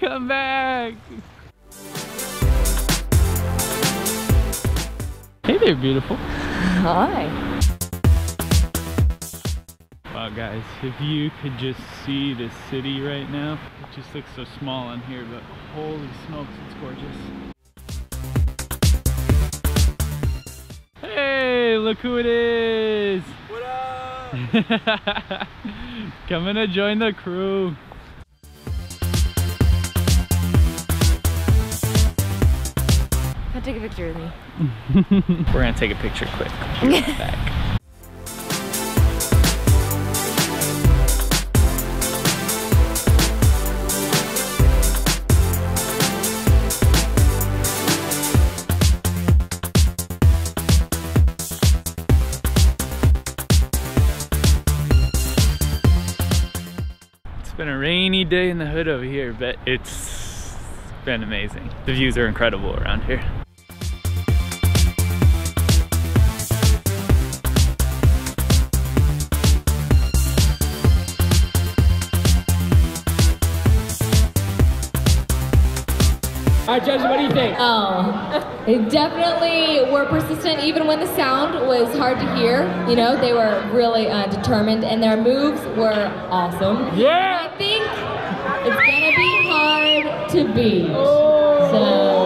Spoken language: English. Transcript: Come back! Hey there, beautiful. Hi. Wow, guys, if you could just see this city right now. It just looks so small on here, but holy smokes, it's gorgeous. Hey, look who it is! What up? Coming to join the crew. I'll take a picture of me. We're gonna take a picture quick. We'll be right back. It's been a rainy day in the hood over here, but it's been amazing. The views are incredible around here. All right, judges, what do you think? Oh, they definitely were persistent even when the sound was hard to hear. You know, they were really determined and their moves were awesome. Yeah! And I think it's gonna be hard to beat. Oh. So.